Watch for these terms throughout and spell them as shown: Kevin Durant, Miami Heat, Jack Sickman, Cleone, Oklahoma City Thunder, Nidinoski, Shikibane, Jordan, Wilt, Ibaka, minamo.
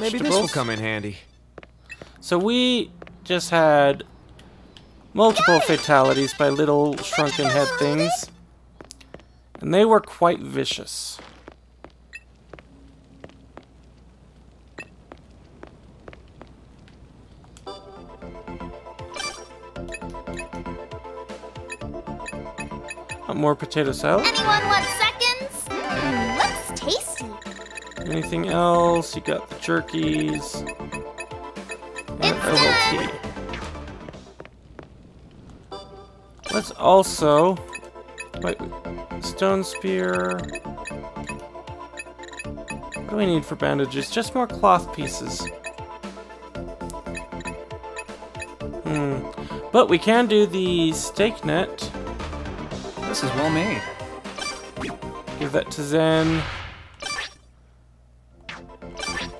vegetables. Maybe this will come in handy. So we just had multiple fatalities by little shrunken head things. And they were quite vicious. Want more potato salad? Anyone want seconds? Looks tasty. Anything else? You got the jerkies. It's done. Let's also wait. Stone spear. What do we need for bandages? Just more cloth pieces. But we can do the steak net. This is well made. Give that to Zen.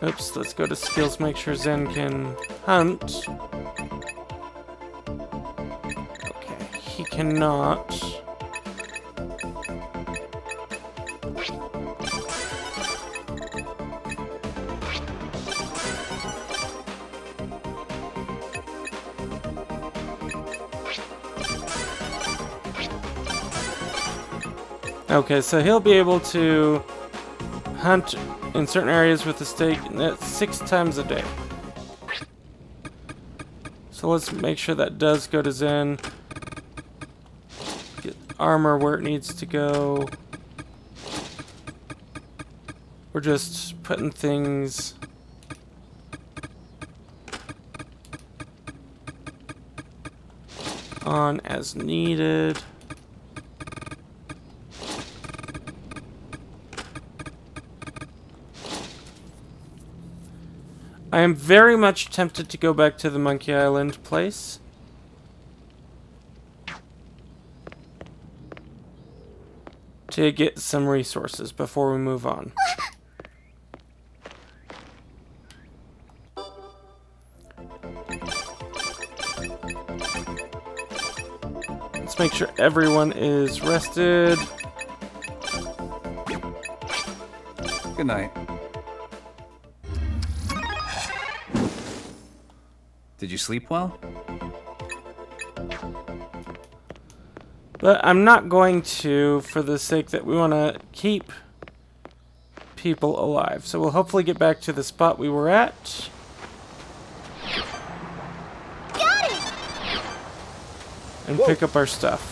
Oops, let's go to skills, make sure Zen can hunt. Okay, he cannot. Okay, so he'll be able to hunt in certain areas with the stake net 6 times a day. So let's make sure that does go to Zen. Get armor where it needs to go. We're just putting things... on as needed. I am very much tempted to go back to the Monkey Island place. To get some resources before we move on. Let's make sure everyone is rested. Good night. Did you sleep well? But I'm not going to, for the sake that we want to keep people alive. So we'll hopefully get back to the spot we were at. Got it! And whoa, pick up our stuff.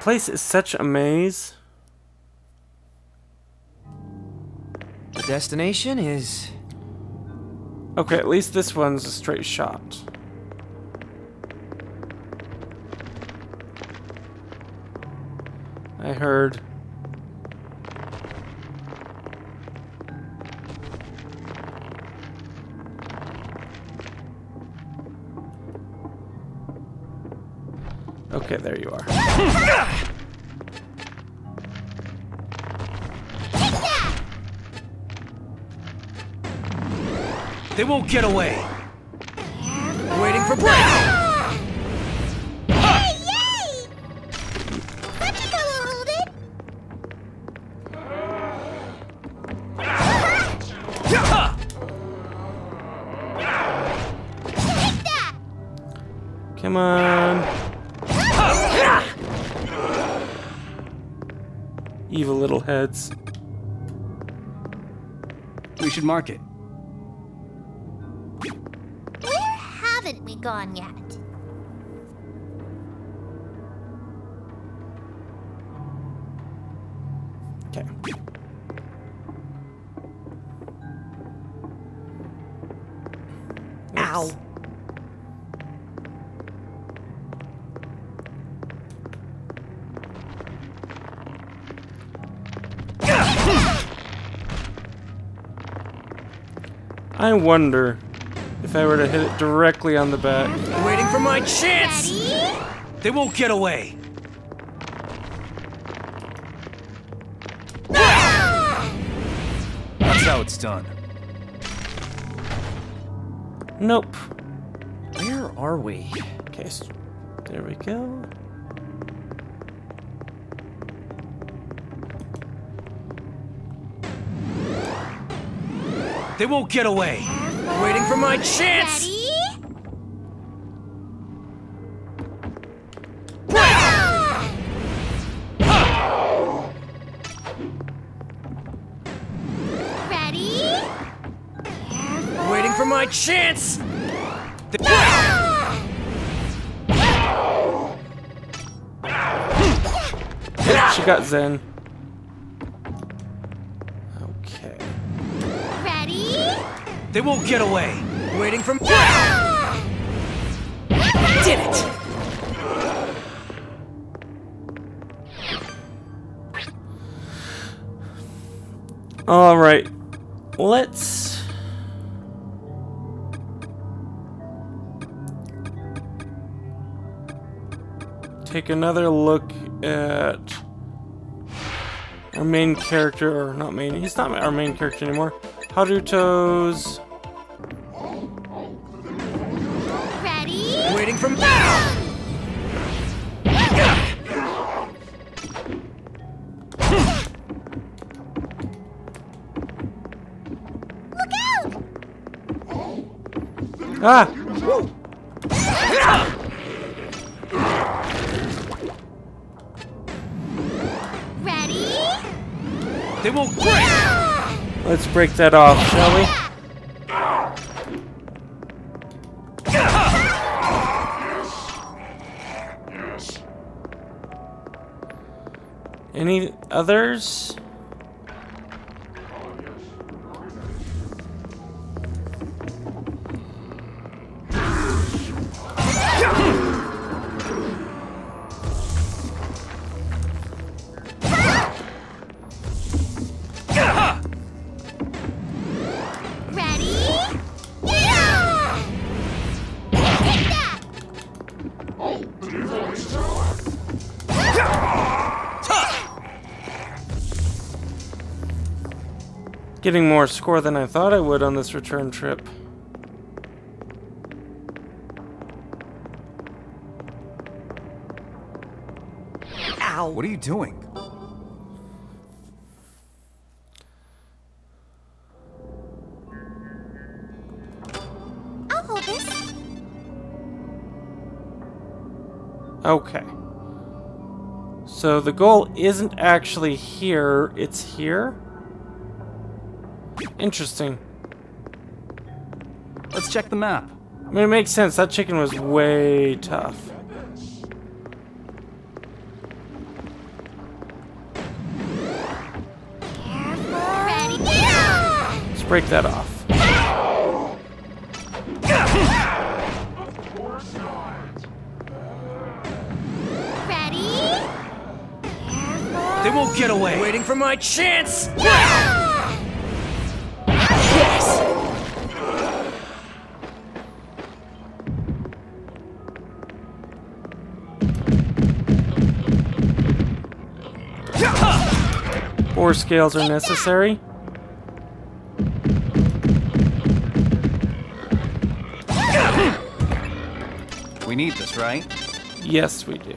Place is such a maze. Destination is... okay, at least this one's a straight shot. I heard... okay, there you are. They won't get away. We're waiting for break. Hey, yay! Let me go hold it. Take that. Come on. Evil little heads. We should mark it. Gone yet. Okay. Ow. I wonder if I were to hit it directly on the back. Waiting for my chance! Daddy? They won't get away! Ah! That's how it's done. Nope. Where are we? Okay, so there we go. They won't get away. Waiting for my chance. Ready? My chance! The she got Zen. Okay. Ready? They won't get away. Waiting for me. Did it! All right. Let's. Take another look at our main character, or not main, he's not our main character anymore. Haruto's. Ready? Waiting for me. Look out! Ah! Woo. They won't break. Let's break that off, shall we? Yes. Any others? Getting more score than I thought I would on this return trip. Ow! What are you doing? I'll hold this. Okay. So the goal isn't actually here, it's here. Interesting. Let's check the map. I mean, it makes sense. That chicken was way tough. Let's break that off. Of course not. Ready? They won't get away. Waiting for my chance. Four scales are necessary. We need this, right? Yes, we do.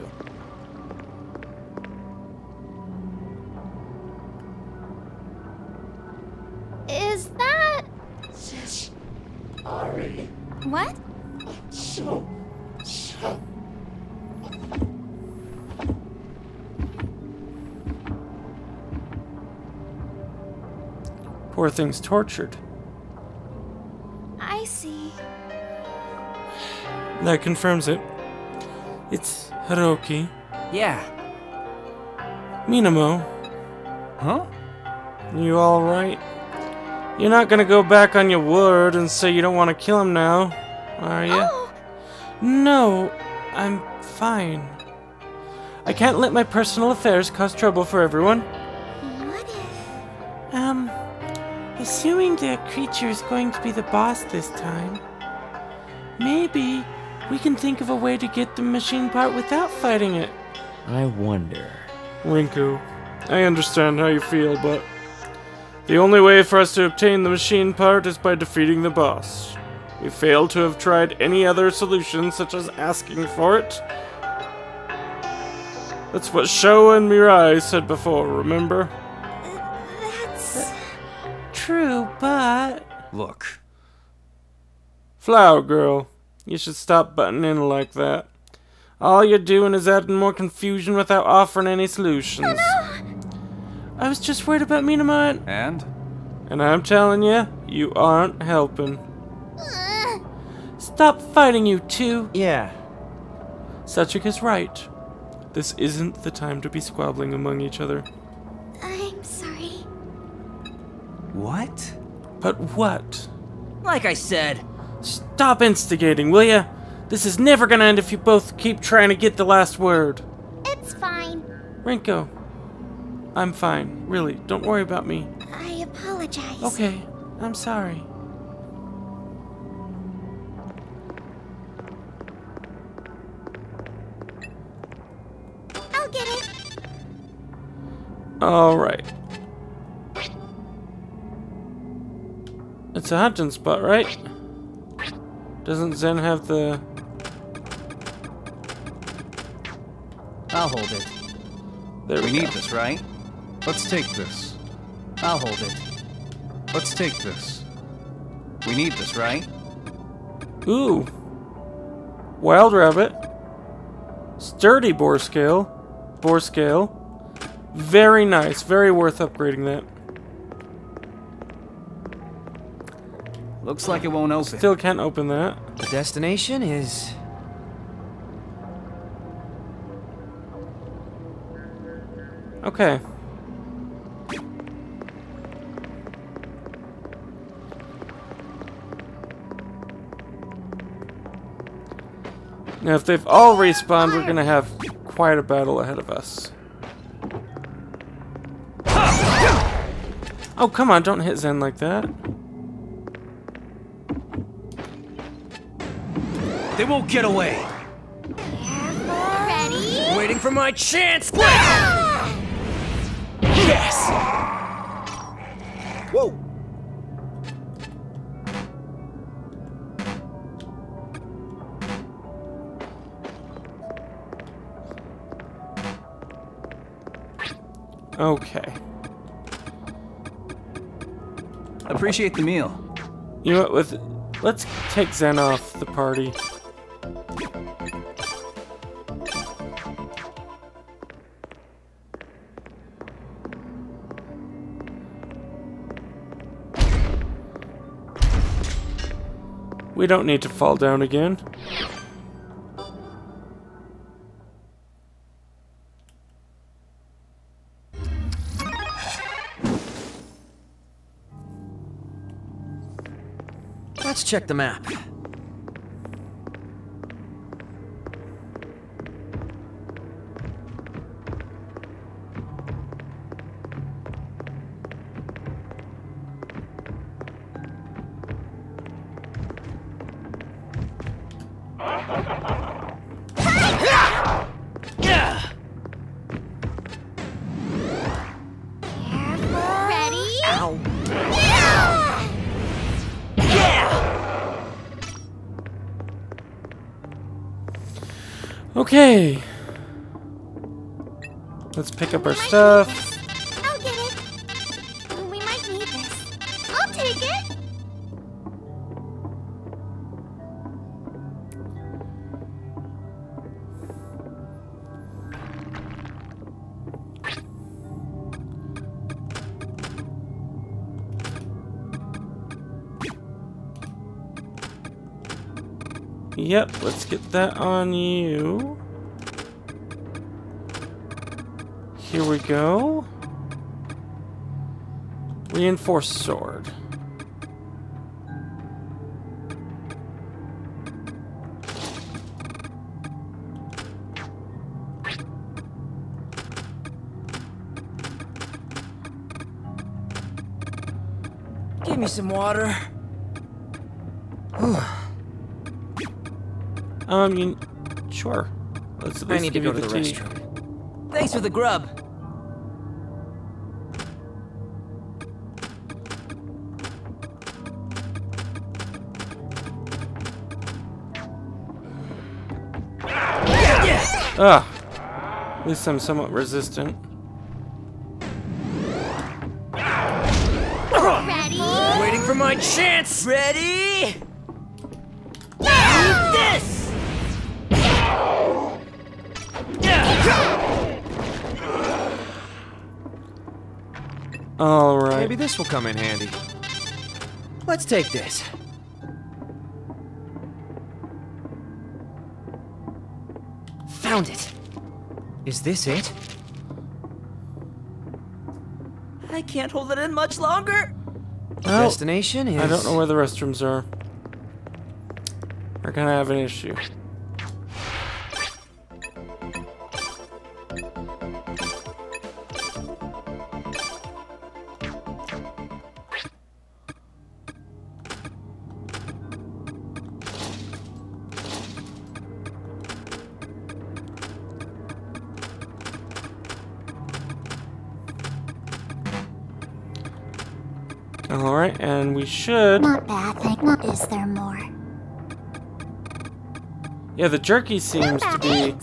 Is that... Sorry. What? So... Poor thing's tortured. I see. That confirms it. It's Hiroki. Yeah. Minamo. Huh? You all right? You're not gonna go back on your word and say you don't want to kill him now, are you? Oh. No, I'm fine. I can't let my personal affairs cause trouble for everyone. What if... Assuming the creature is going to be the boss this time, maybe we can think of a way to get the machine part without fighting it. I wonder. Rinku, I understand how you feel, but the only way for us to obtain the machine part is by defeating the boss. We fail to have tried any other solution, such as asking for it. That's what Sho and Mirai said before, remember? True, but Look. Flower girl, you should stop butting in like that. All you're doing is adding more confusion without offering any solutions. Oh, no. I was just worried about Minamo. And? And I'm telling you, you aren't helping. Stop fighting, you two. Yeah. Sachik is right. This isn't the time to be squabbling among each other. I'm sorry. What? But what? Like I said. Stop instigating, will ya? This is never gonna end if you both keep trying to get the last word. It's fine. Rinko, I'm fine. Really, don't worry about me. I apologize. Okay, I'm sorry. I'll get it. Alright. It's a hunting spot, right? Doesn't Zen have the... I'll hold it. There we need this, right? Let's take this. I'll hold it. Let's take this. We need this, right? Ooh. Wild rabbit. Sturdy boar scale. Boar scale. Very nice. Very worth upgrading that. Looks like it won't open. Still can't open that. The destination is... Okay. Now if they've all respawned, we're gonna have quite a battle ahead of us. Oh, come on, don't hit Zen like that. They won't get away. Ready? Waiting for my chance. Yes! Whoa! Okay. Appreciate the meal. You know what, let's take Zen off the party. We don't need to fall down again. Let's check the map. Okay, let's pick up our stuff. I'll get it. We might need this. I'll take it. Yep, let's get that on you. Here we go. Reinforced sword. Give me some water. Sure. Let's I need to go to the restroom. Thanks for the grub. At least I'm somewhat resistant. Ready? Waiting for my chance! Ready? Eat this! Alright. Maybe this will come in handy. Let's take this. Found it! Is this it? I can't hold it in much longer! Oh, destination is... I don't know where the restrooms are. We're gonna have an issue. Alright, and we should... Not bad, like, what is there more? Yeah, the jerky seems to be...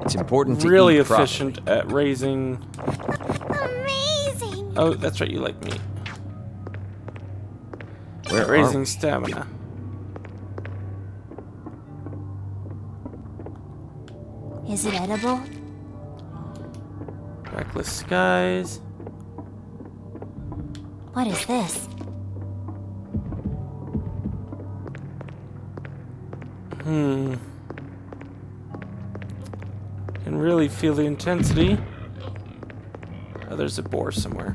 It's important to really efficient at raising... Amazing! Oh, that's right, you like meat. We're raising stamina. Is it edible? Reckless skies... What is this? Can really feel the intensity. Oh, there's a boar somewhere.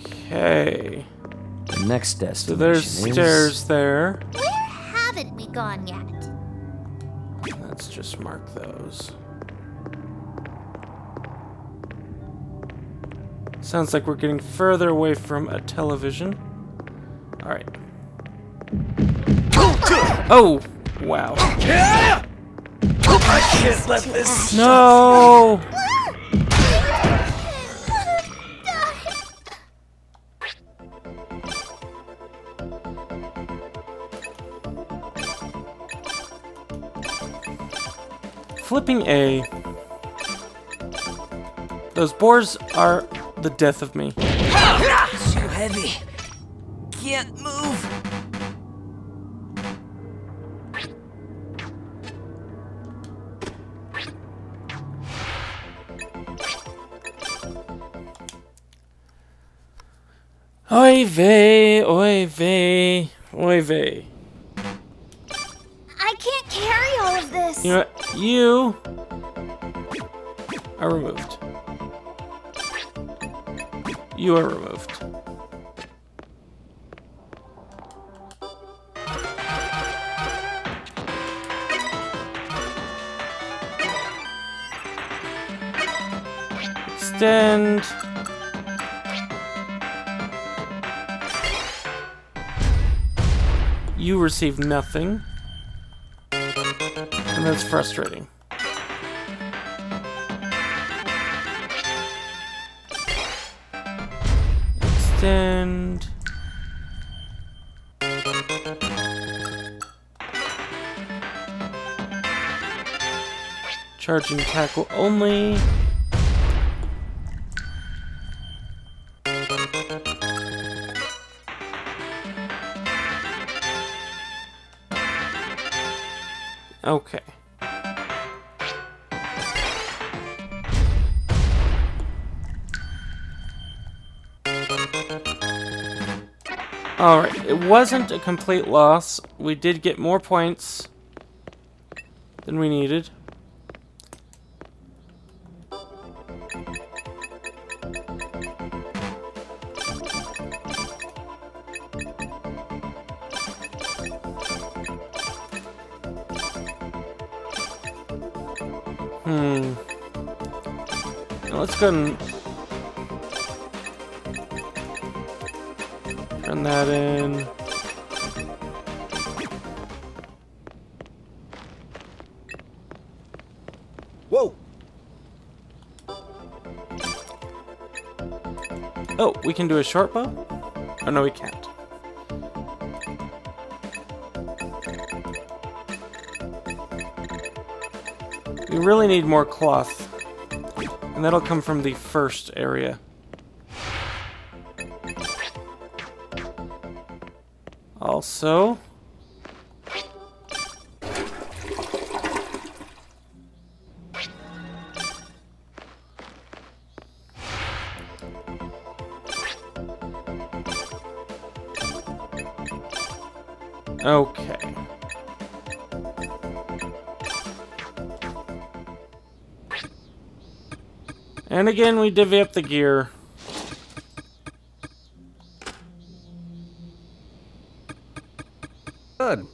Okay. The next destination. So there's stairs there. Gone yet. Let's just mark those. Sounds like we're getting further away from a television. Alright. Oh! Wow. I can't let this... No! Flipping A. Those boars are the death of me. It's too heavy. Can't move. Oy vey, oy vey, oy vey. I can't carry all of this. You know what? You are removed. You are removed. Extend. You receive nothing. That's frustrating. Extend. Charging tackle only. Okay. Alright, it wasn't a complete loss. We did get more points than we needed. Now let's go ahead and... turn that in. Whoa! Oh, we can do a short bow? Oh, no, we can't. We really need more cloth. And that'll come from the first area. Also... okay. And again, we divvy up the gear. Good.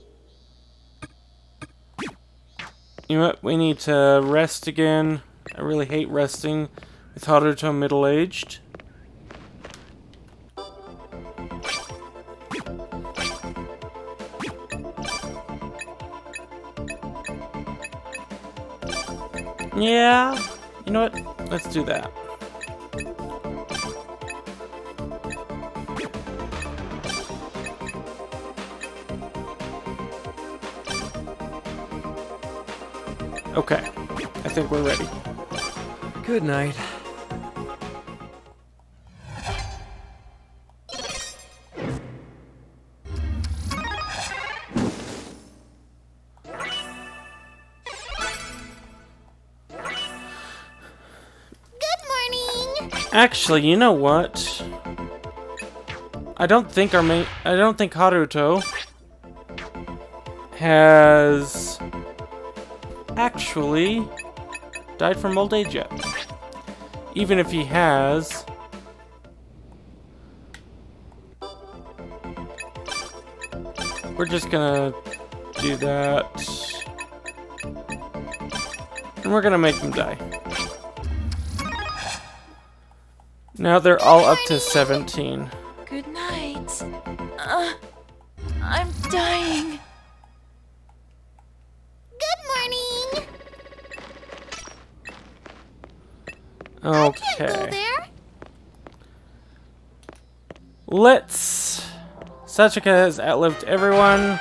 You know what? We need to rest again. I really hate resting with Haruto middle-aged. Yeah, you know what? Let's do that. Okay, I think we're ready. Good night. Actually, you know what? I don't think Haruto has actually died from old age yet. Even if he has, we're just gonna do that, and we're gonna make him die. Now they're all up to 17. Good night. I'm dying. Good morning. Okay. I can't go there. Sachika has outlived everyone.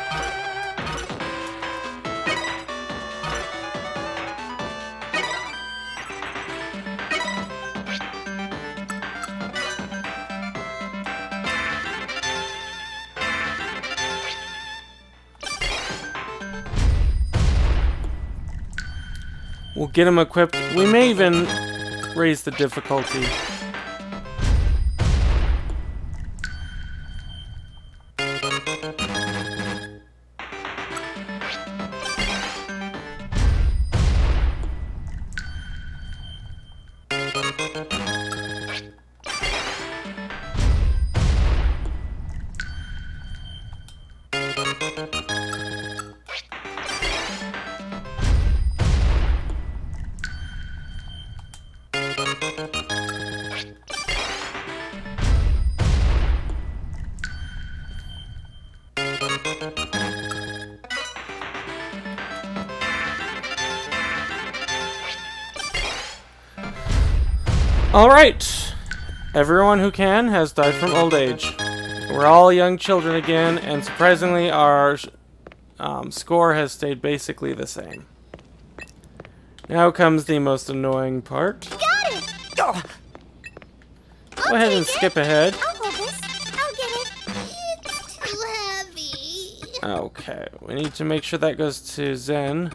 We'll get him equipped. We may even raise the difficulty. Alright! Everyone who can has died from old age. We're all young children again, and surprisingly our score has stayed basically the same. Now comes the most annoying part. Got it! Oh. Go ahead and skip ahead. I'll hold this. I'll get it. It's too heavy. Okay, we need to make sure that goes to Zen.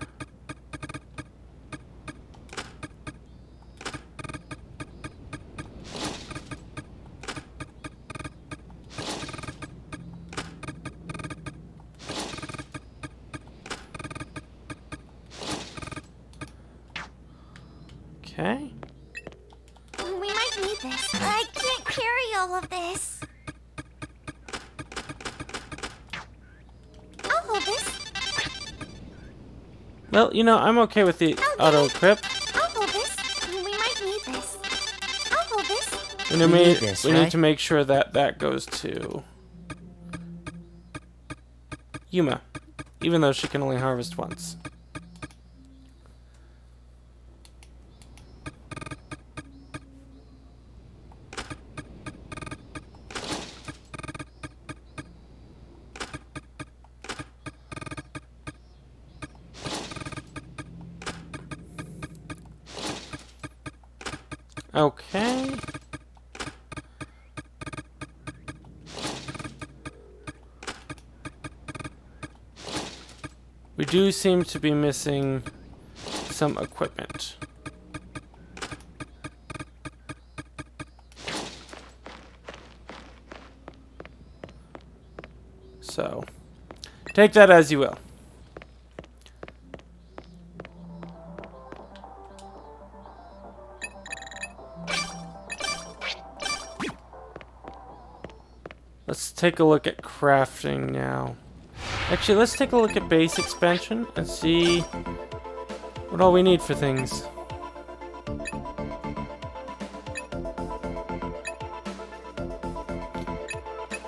Okay. We might need this. I can't carry all of this. I'll hold this. Well, you know, I'm okay with the auto-equip. I'll hold this. We might need this. I'll hold this. We need to make sure that that goes to Yuma, even though she can only harvest once. Okay. We do seem to be missing some equipment. So, take that as you will. Let's take a look at crafting now. Actually, let's take a look at base expansion and see what all we need for things.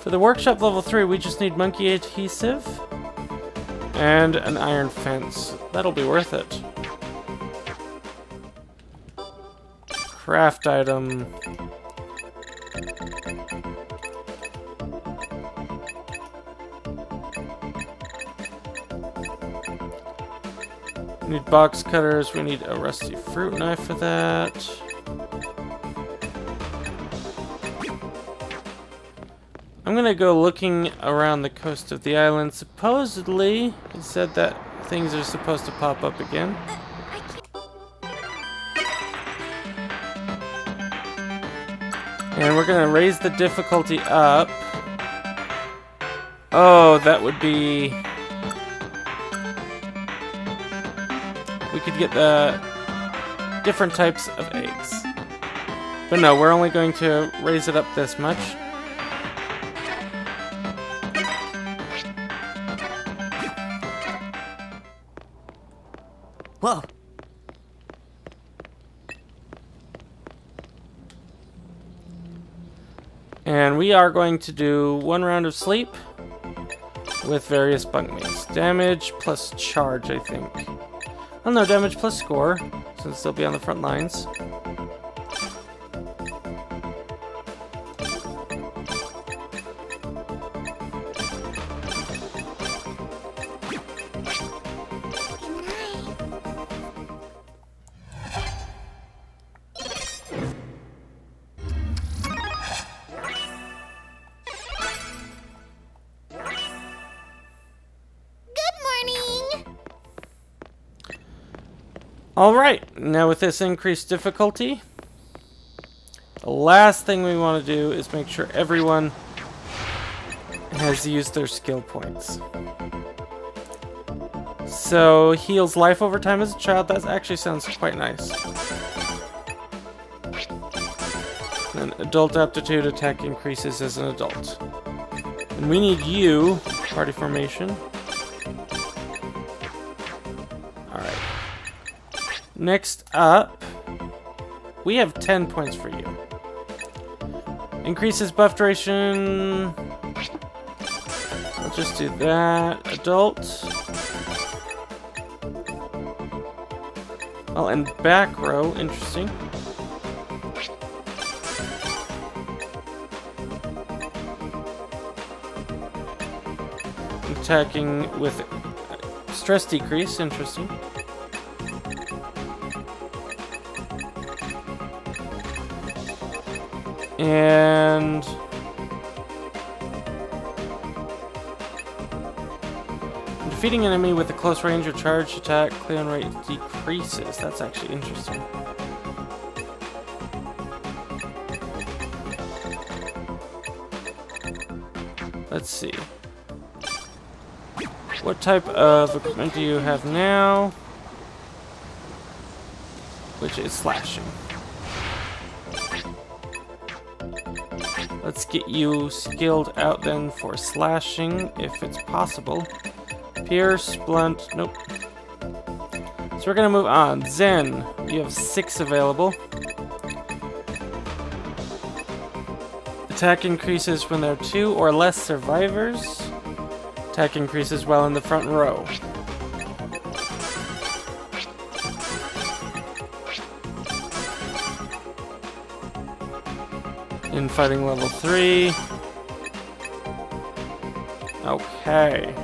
For the workshop level 3, we just need monkey adhesive and an iron fence. That'll be worth it. Craft item. We need box cutters, we need a rusty fruit knife for that. I'm gonna go looking around the coast of the island. Supposedly, it said that things are supposed to pop up again. And we're gonna raise the difficulty up. Oh, that would be... we could get the different types of eggs. But no, we're only going to raise it up this much. Whoa. And we are going to do one round of sleep with various bugmates. Damage plus charge, I think. Oh no, damage plus score, since they'll be on the front lines. Alright, now with this increased difficulty, the last thing we want to do is make sure everyone has used their skill points. So, heals life over time as a child, that actually sounds quite nice. Then adult aptitude attack increases as an adult. And we need you, party formation. Next up, we have 10 points for you. Increases buff duration. I'll just do that. Adult. Oh, and back row. Interesting. Attacking with stress decrease. Interesting. And defeating an enemy with a close range or charge attack, clear and rate decreases. That's actually interesting. Let's see. What type of equipment do you have now? Which is slashing. Let's get you skilled out then for slashing, if it's possible. Pierce, blunt, nope. So we're gonna move on. Zen, you have 6 available. Attack increases when there are 2 or less survivors. Attack increases while in the front row. In fighting level 3. Okay.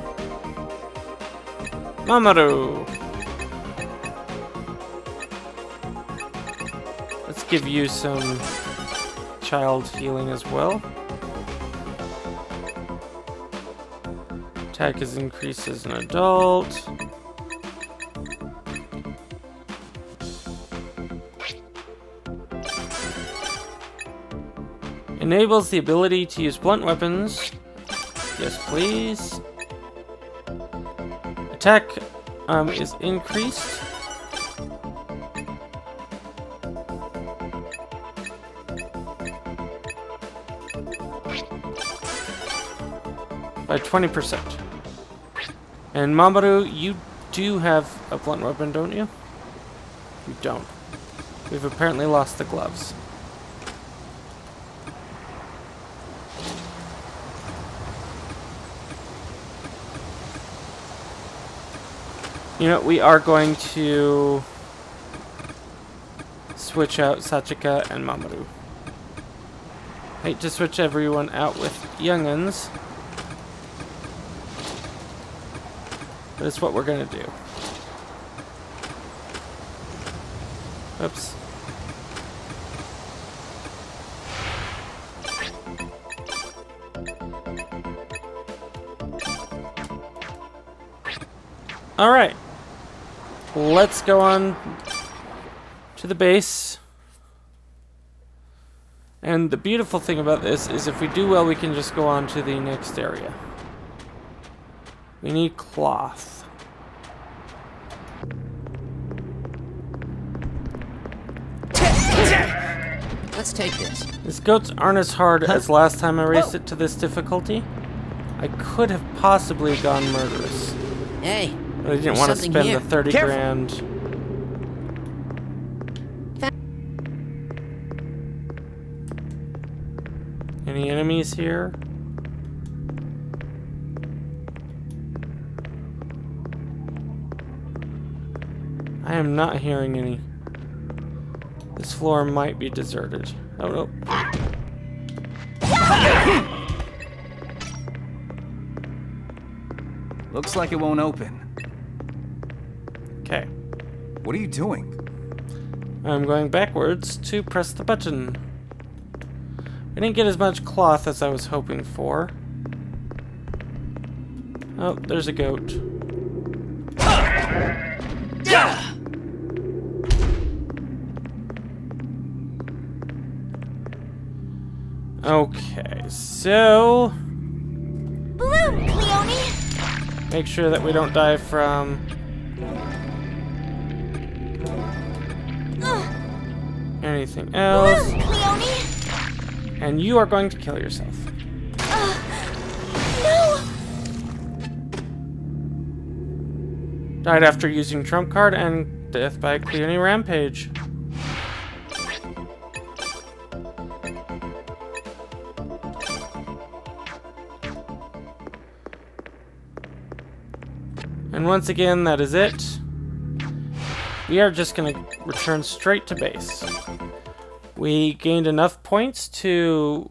Mamoru! Let's give you some child healing as well. Attack is increased as an adult. Enables the ability to use blunt weapons. Yes, please. Attack is increased. By 20%. And Mamoru, you do have a blunt weapon, don't you? You don't. We've apparently lost the gloves. You know, we are going to switch out Sachika and Mamoru. Hate to switch everyone out with young'uns, but it's what we're gonna do. Oops. All right. Let's go on to the base. And the beautiful thing about this is if we do well, we can just go on to the next area. We need cloth. Let's take this. These goats aren't as hard as last time I raced it to this difficulty. I could have possibly gone murderous. Hey. But I didn't want to spend the 30 grand. Any enemies here? I am not hearing any. This floor might be deserted. Oh no. Looks like it won't open. Okay. What are you doing? I'm going backwards to press the button. I didn't get as much cloth as I was hoping for. Oh, there's a goat. Okay, so... Bloom, Cleone! Make sure that we don't die from... anything else. Cleone? And you are going to kill yourself. No. Died after using trump card and death by Cleone rampage. And once again, that is it. We are just going to return straight to base. We gained enough points to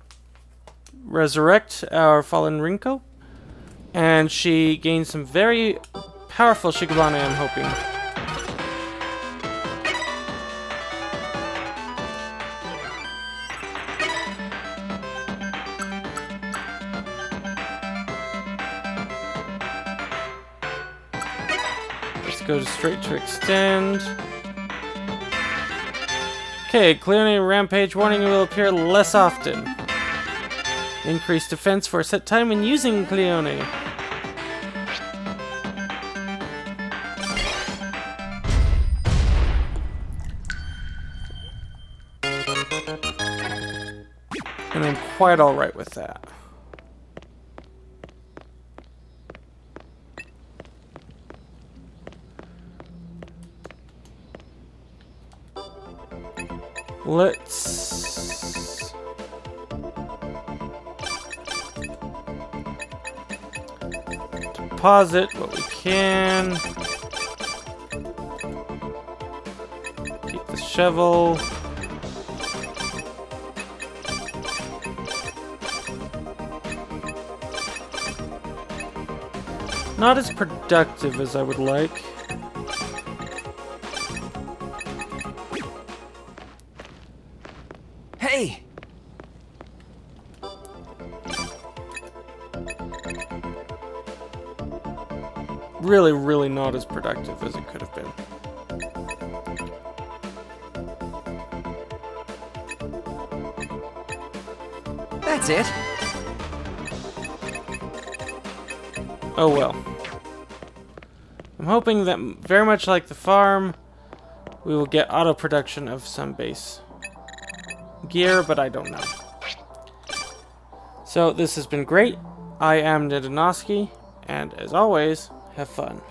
resurrect our fallen Rinko, and she gained some very powerful Shikibane, I'm hoping. Go straight to extend. Okay, Cleone rampage warning will appear less often. Increase defense for a set time when using Cleone. And I'm quite alright with that. Let's deposit what we can. Keep the shovel. Not as productive as I would like. really, really not as productive as it could have been. That's it. Oh well. I'm hoping that, very much like the farm, we will get auto production of some base gear, but I don't know. So this has been great. I am Nidinoski, and as always, have fun.